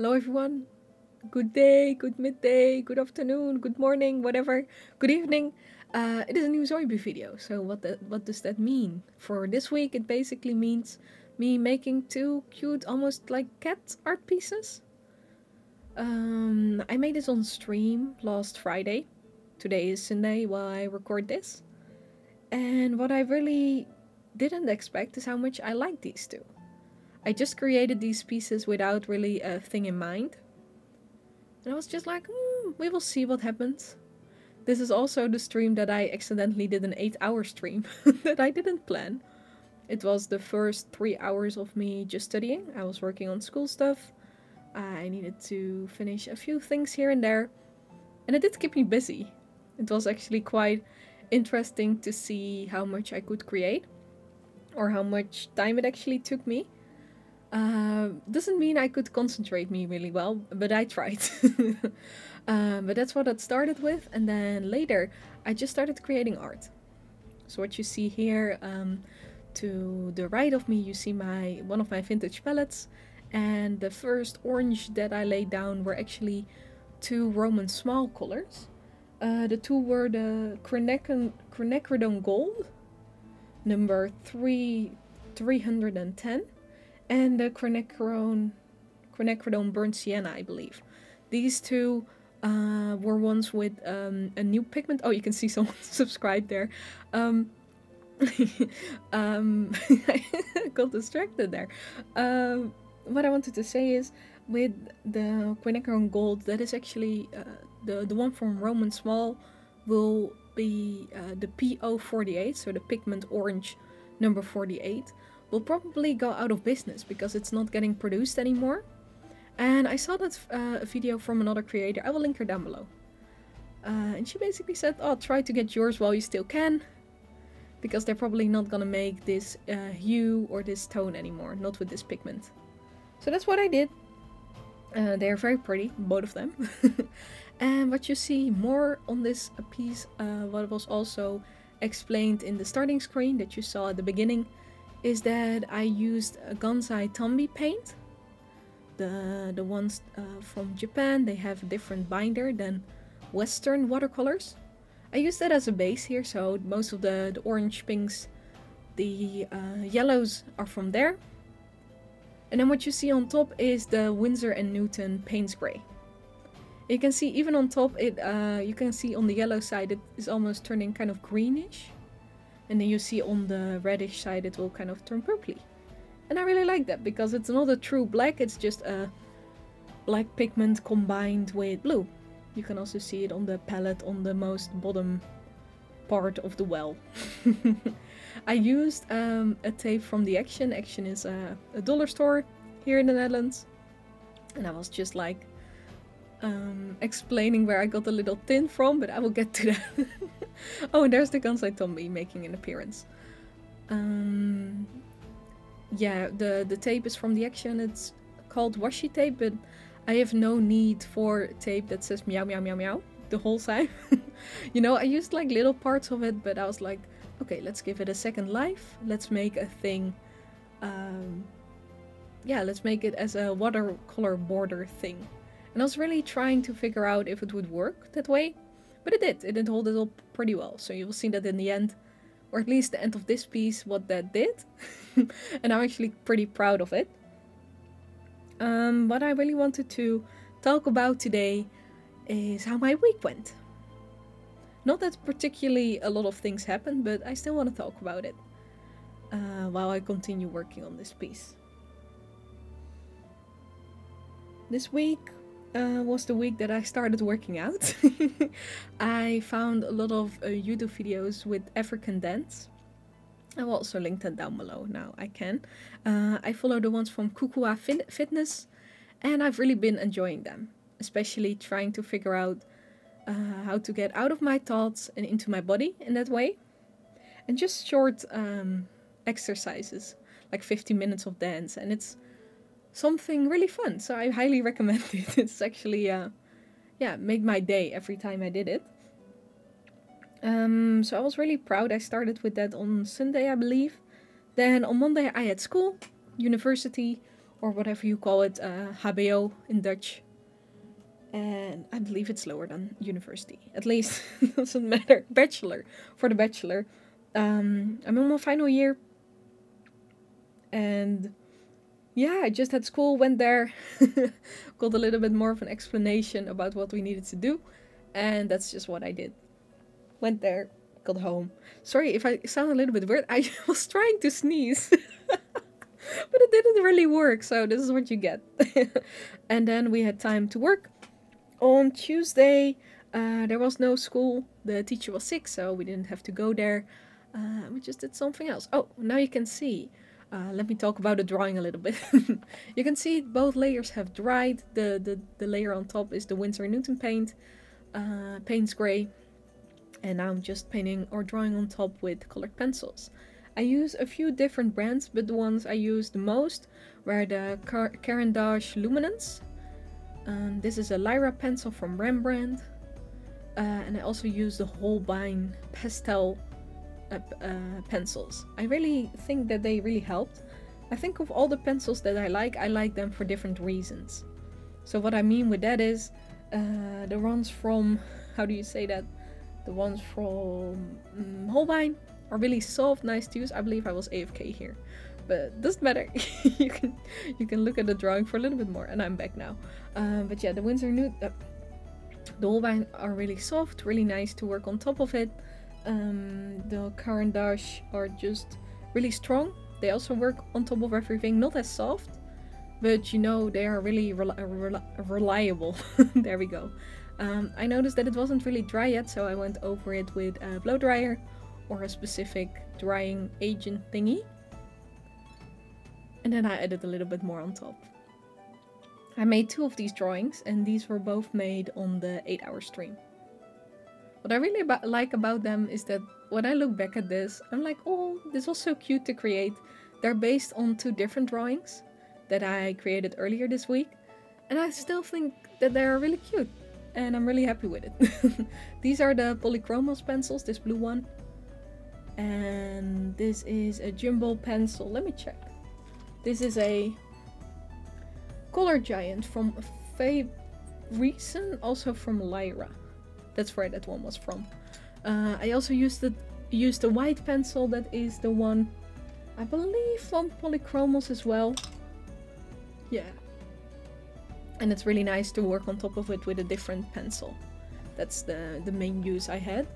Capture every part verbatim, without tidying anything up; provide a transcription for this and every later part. Hello everyone, good day, good midday, good afternoon, good morning, whatever, good evening. Uh, it is a new Zoibu video, so what the, what does that mean? For this week it basically means me making two cute, almost like cat art pieces. Um, I made this on stream last Friday. Today is Sunday while I record this. And what I really didn't expect is how much I like these two. I just created these pieces without really a thing in mind. And I was just like, mm, we will see what happens. This is also the stream that I accidentally did an eight hour stream that I didn't plan. It was the first three hours of me just studying. I was working on school stuff. I needed to finish a few things here and there. And it did keep me busy. It was actually quite interesting to see how much I could create. Or how much time it actually took me. Uh, doesn't mean I could concentrate me really well, but I tried. um, but that's what it started with, and then later I just started creating art. So what you see here, um, to the right of me you see my one of my vintage palettes, and the first orange that I laid down were actually two Roman small colors. Uh, the two were the Cronecridone Gold, number three hundred ten. And the Quinacridone, Quinacridone Burnt Sienna, I believe. These two uh, were ones with um, a new pigment. Oh, you can see someone subscribed there. Um, um, I got distracted there. Um, what I wanted to say is, with the Quinacridone Gold, that is actually uh, the, the one from Roman Small, will be uh, the P O forty-eight, so the pigment orange number forty-eight. Will probably go out of business because it's not getting produced anymore. And I saw that uh, video from another creator. I will link her down below. Uh, and she basically said, oh, try to get yours while you still can. Because they're probably not gonna make this uh, hue or this tone anymore. Not with this pigment. So that's what I did. Uh, they are very pretty, both of them. And what you see more on this piece, uh, what was also explained in the starting screen that you saw at the beginning, is that I used a Gansai Tambi paint. The, the ones uh, from Japan, they have a different binder than Western watercolors. I used that as a base here, so most of the, the orange, pinks, the uh, yellows are from there. And then what you see on top is the Winsor and Newton Payne's Grey. You can see even on top, it uh, you can see on the yellow side it is almost turning kind of greenish. And then you see on the reddish side it will kind of turn purpley. And I really like that because it's not a true black, it's just a black pigment combined with blue. You can also see it on the palette on the most bottom part of the well. I used um, a tape from the Action. Action is a, a dollar store here in the Netherlands. And I was just like um, explaining where I got the little tin from, but I will get to that. Oh, and there's the Gansai Tambi making an appearance. Um, yeah, the, the tape is from the Action. It's called washi tape, but I have no need for tape that says meow meow meow meow the whole time. You know, I used like little parts of it, but I was like, okay, let's give it a second life. Let's make a thing. Um, yeah, let's make it as a watercolor border thing. And I was really trying to figure out if it would work that way. But it did, it did hold it up pretty well, so you will see that in the end, or at least the end of this piece, what that did. And I'm actually pretty proud of it. Um, what I really wanted to talk about today is how my week went. Not that particularly a lot of things happened, but I still want to talk about it uh, while I continue working on this piece. This week Uh, was the week that I started working out. I found a lot of uh, YouTube videos with African dance. I will also link that down below now I can. Uh, I follow the ones from Kukuwa Fitness and I've really been enjoying them. Especially trying to figure out uh, how to get out of my thoughts and into my body in that way. And just short um, exercises, like fifteen minutes of dance, and it's something really fun, so I highly recommend it. It's actually, uh, yeah, made my day every time I did it. Um, so I was really proud. I started with that on Sunday, I believe. Then on Monday I had school, university, or whatever you call it, uh, H B O in Dutch. And I believe it's lower than university. At least, it doesn't matter. Bachelor, for the bachelor. Um, I'm in my final year. And yeah, I just had school, went there, got a little bit more of an explanation about what we needed to do. And that's just what I did. Went there, got home. Sorry if I sound a little bit weird. I was trying to sneeze. But it didn't really work, so this is what you get. And then we had time to work. On Tuesday, uh, there was no school. The teacher was sick, so we didn't have to go there. Uh, we just did something else. Oh, now you can see. Uh, let me talk about the drawing a little bit. You can see both layers have dried. The, the, the layer on top is the Winsor and Newton paint, uh, Payne's Grey. And now I'm just painting or drawing on top with colored pencils. I use a few different brands, but the ones I use the most were the Car Caran d'Ache Luminance. Um, this is a Lyra pencil from Rembrandt. Uh, and I also use the Holbein pastel uh, uh, pencils. I really think that they really helped. I think of all the pencils that I like, I like them for different reasons. So what I mean with that is, uh, the ones from, how do you say that? The ones from um, Holbein are really soft, nice to use. I believe I was A F K here, but doesn't matter. you can you can look at the drawing for a little bit more. And I'm back now. Um, but yeah, the Winsor and Newton, uh, the Holbein are really soft, really nice to work on top of it. Um, the Caran d'Ache are just really strong. They also work on top of everything, not as soft, but you know they are really re re reliable. There we go. Um, I noticed that it wasn't really dry yet, so I went over it with a blow dryer. Or a specific drying agent thingy. And then I added a little bit more on top. I made two of these drawings, and these were both made on the eight hour stream. What I really about like about them is that when I look back at this, I'm like, oh, this was so cute to create. They're based on two different drawings that I created earlier this week, and I still think that they're really cute, and I'm really happy with it. These are the Polychromos pencils, this blue one. And this is a jumbo pencil. Let me check. This is a Color Giant from Faber-Castell, also from Lyra. That's where that one was from. Uh, I also used the used the white pencil. That is the one, I believe, from Polychromos as well. Yeah. And it's really nice to work on top of it with a different pencil. That's the the main use I had.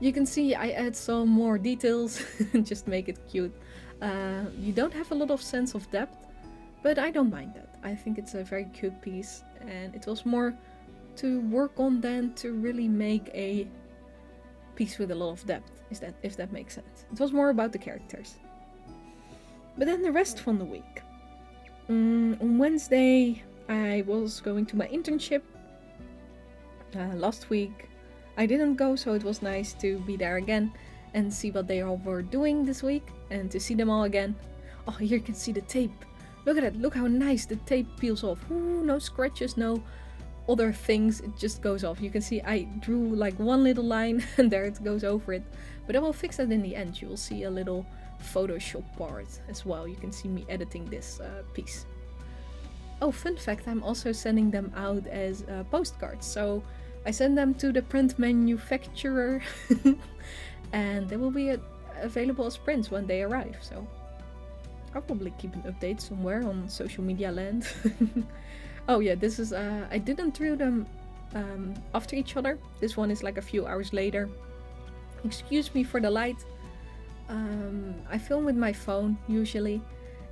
You can see I add some more details and just make it cute. Uh, you don't have a lot of sense of depth, but I don't mind that. I think it's a very cute piece, and it was more to work on than to really make a piece with a lot of depth, is that, if that makes sense. It was more about the characters. But then the rest from the week. Um, on Wednesday I was going to my internship. Uh, last week I didn't go, so it was nice to be there again and see what they all were doing this week and to see them all again. Oh, here you can see the tape. Look at it. Look how nice the tape peels off. Ooh, no scratches, no other things. It just goes off. You can see I drew like one little line and there it goes over it. But I will fix that in the end. You will see a little Photoshop part as well. You can see me editing this uh, piece. Oh, fun fact, I'm also sending them out as uh, postcards. So I send them to the print manufacturer and they will be available as prints when they arrive, so I'll probably keep an update somewhere on social media land. Oh yeah, this is, uh, I didn't draw them um, after each other. This one is like a few hours later. Excuse me for the light. Um, I film with my phone usually,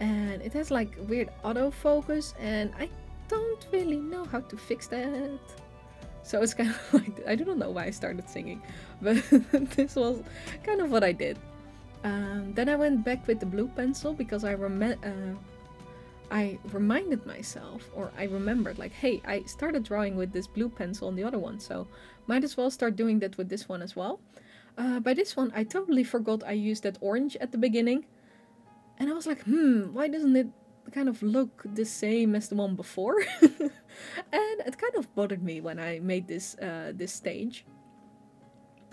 and it has like weird autofocus, and I don't really know how to fix that. So it's kind of like, I don't know why I started singing, but this was kind of what I did. Um, then I went back with the blue pencil because I rem uh, I reminded myself, or I remembered, like, hey, I started drawing with this blue pencil on the other one, so might as well start doing that with this one as well. Uh, by this one, I totally forgot I used that orange at the beginning. And I was like, hmm, why doesn't it kind of look the same as the one before? And it kind of bothered me when I made this uh, this stage.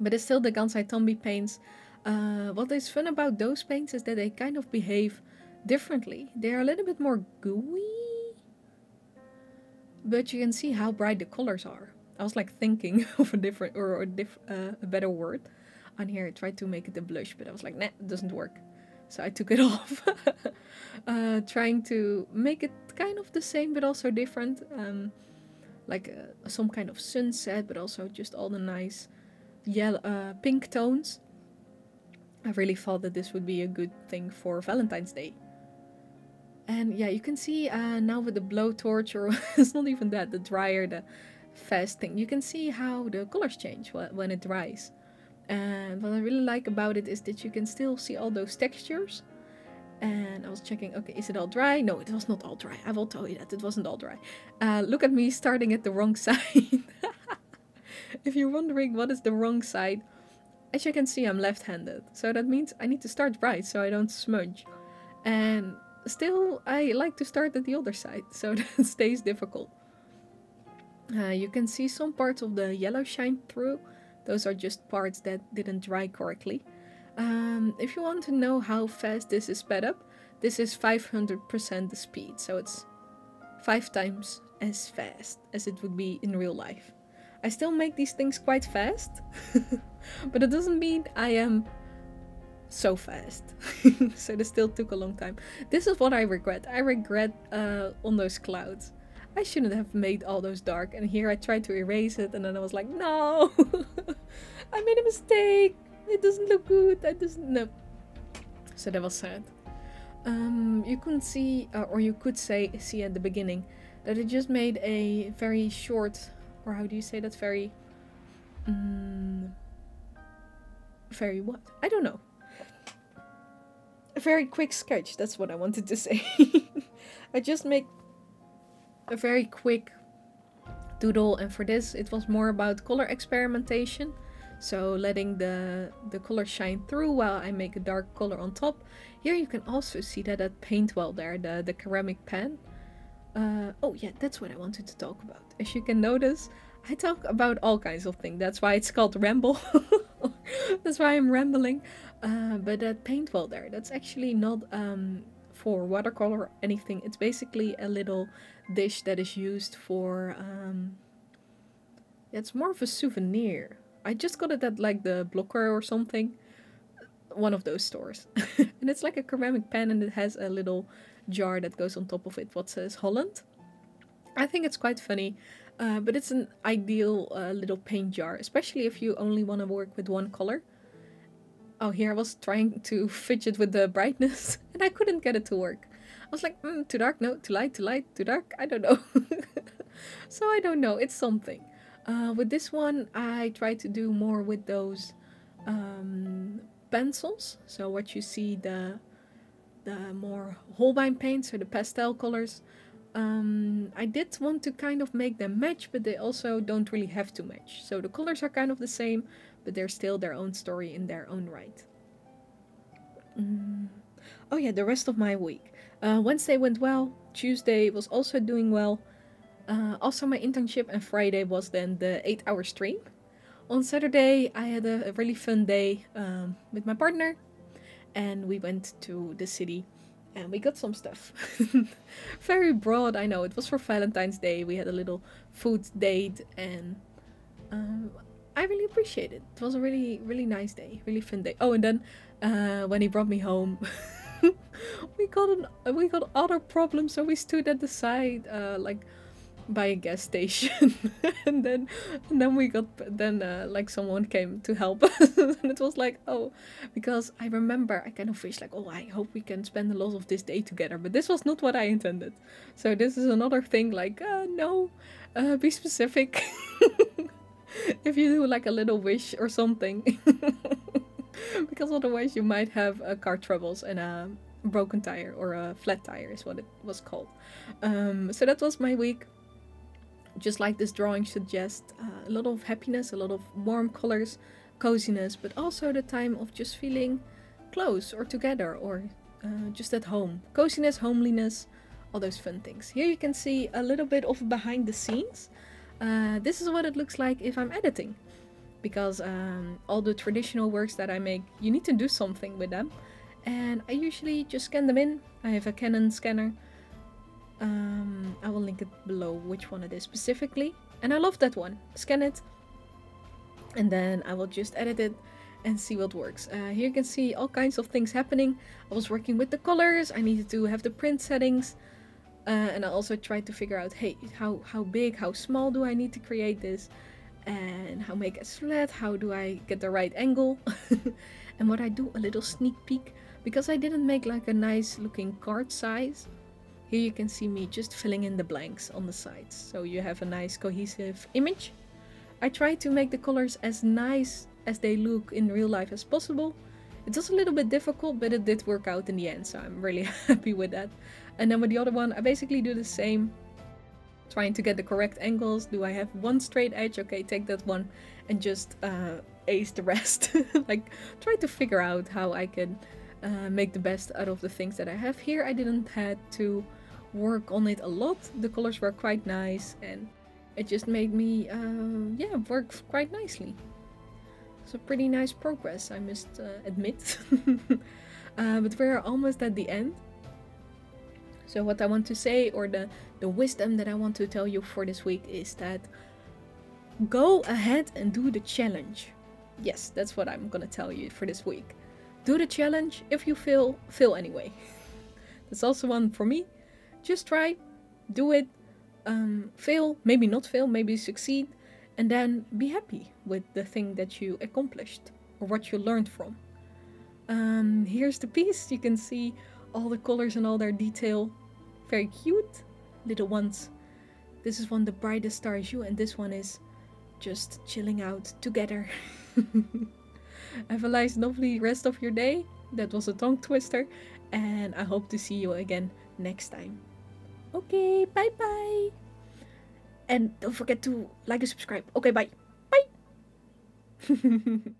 But it's still the Gansai Tambi paints. Uh, what is fun about those paints is that they kind of behave differently. They're a little bit more gooey, but you can see how bright the colors are. I was like thinking of a different or a, diff, uh, a better word on here. I tried to make it a blush, but I was like, nah, it doesn't work. So I took it off, uh, trying to make it kind of the same, but also different. Um, like uh, some kind of sunset, but also just all the nice yellow, uh, pink tones. I really thought that this would be a good thing for Valentine's Day. And yeah, you can see uh, now with the blowtorch, or it's not even that, the dryer, the fast thing, you can see how the colors change when it dries. And what I really like about it is that you can still see all those textures. And I was checking, okay, is it all dry? No, it was not all dry. I will tell you that, it wasn't all dry. Uh, look at me starting at the wrong side. If you're wondering what is the wrong side, as you can see, I'm left-handed. So that means I need to start right so I don't smudge. And still, I like to start at the other side, so that stays difficult. Uh, you can see some parts of the yellow shine through. Those are just parts that didn't dry correctly. Um, if you want to know how fast this is sped up, this is five hundred percent the speed. So it's five times as fast as it would be in real life. I still make these things quite fast, but it doesn't mean I am so fast. So this still took a long time. This is what I regret. I regret uh, on those clouds. I shouldn't have made all those dark, and here I tried to erase it and then I was like, no, I made a mistake. It doesn't look good. That doesn't, no. So that was sad. Um, you couldn't see, uh, or you could say, see at the beginning that it just made a very short, or how do you say that, very, um, very what? I don't know. A very quick sketch. That's what I wanted to say. I just make a very quick doodle, and for this it was more about color experimentation, so letting the the color shine through while I make a dark color on top. Here you can also see that that paint well there, the, the ceramic pan. Uh, oh yeah, that's what I wanted to talk about. As you can notice, I talk about all kinds of things. That's why it's called ramble. That's why I'm rambling. Uh, but that paint well there, that's actually not um, for watercolor or anything. It's basically a little dish that is used for, um, it's more of a souvenir. I just got it at like the Blokker or something, one of those stores. And it's like a ceramic pan, and it has a little jar that goes on top of it what says Holland. I think it's quite funny, uh, but it's an ideal uh, little paint jar, especially if you only want to work with one color. Oh, here I was trying to fidget with the brightness and I couldn't get it to work. I was like, mm, too dark, no, too light, too light, too dark, I don't know. So I don't know, it's something. Uh, with this one, I tried to do more with those um, pencils. So what you see, the, the more Holbein paints, so the pastel colors. Um, I did want to kind of make them match, but they also don't really have to match. So the colors are kind of the same, but they're still their own story in their own right. Mm. Oh yeah, the rest of my week. Uh, Wednesday went well, Tuesday was also doing well, uh, also my internship, and Friday was then the eight hour stream. On Saturday I had a, a really fun day um, with my partner, and we went to the city and we got some stuff. Very broad, I know, it was for Valentine's Day. We had a little food date, and um, I really appreciate it. It was a really, really nice day, really fun day. Oh, and then uh, when he brought me home, we got an, we got other problems, so we stood at the side, uh, like by a gas station, and then and then we got then uh, like someone came to help us, and it was like, oh, because I remember I kind of wish like, oh, I hope we can spend a lot of this day together, but this was not what I intended. So this is another thing, like uh, no, uh, be specific. If you do like a little wish or something. Because otherwise you might have uh, car troubles and a broken tire, or a flat tire is what it was called. Um, so that was my week. Just like this drawing suggests, uh, a lot of happiness, a lot of warm colors, coziness, but also the time of just feeling close or together, or uh, just at home. Coziness, homeliness, all those fun things. Here you can see a little bit of behind the scenes. Uh, this is what it looks like if I'm editing. Because um, all the traditional works that I make, you need to do something with them. and I usually just scan them in. I have a Canon scanner. Um, I will link it below which one it is specifically, and I love that one. Scan it, and then I will just edit it and see what works. Uh, here you can see all kinds of things happening. I was working with the colors, I needed to have the print settings, uh, and I also tried to figure out, hey, how, how big, how small do I need to create this, and how make it flat, how do I get the right angle. And what I do, a little sneak peek, because I didn't make like a nice looking card size, here you can see me just filling in the blanks on the sides, so you have a nice cohesive image. I try to make the colors as nice as they look in real life as possible. It was a little bit difficult, but it did work out in the end, so I'm really happy with that. And then with the other one, I basically do the same, trying to get the correct angles. Do I have one straight edge? Okay, take that one and just uh, ace the rest. Like, try to figure out how I can uh, make the best out of the things that I have here. I didn't have to work on it a lot. The colors were quite nice, and it just made me, uh, yeah, work quite nicely. So pretty nice progress, I must uh, admit. uh, but we're almost at the end. So what I want to say, or the, the wisdom that I want to tell you for this week, is that go ahead and do the challenge. Yes, that's what I'm gonna tell you for this week. Do the challenge. If you fail, fail anyway. That's also one for me. Just try, do it. Um, fail, maybe not fail, maybe succeed, and then be happy with the thing that you accomplished or what you learned from. Um, here's the piece. You can see all the colors and all their detail. Very cute little ones. This is one, The Brightest Star Is You, and this one is Just Chilling Out Together. Have a nice, lovely rest of your day. That was a tongue twister, and I hope to see you again next time. Okay, bye-bye. And don't forget to like and subscribe. Okay, bye. Bye.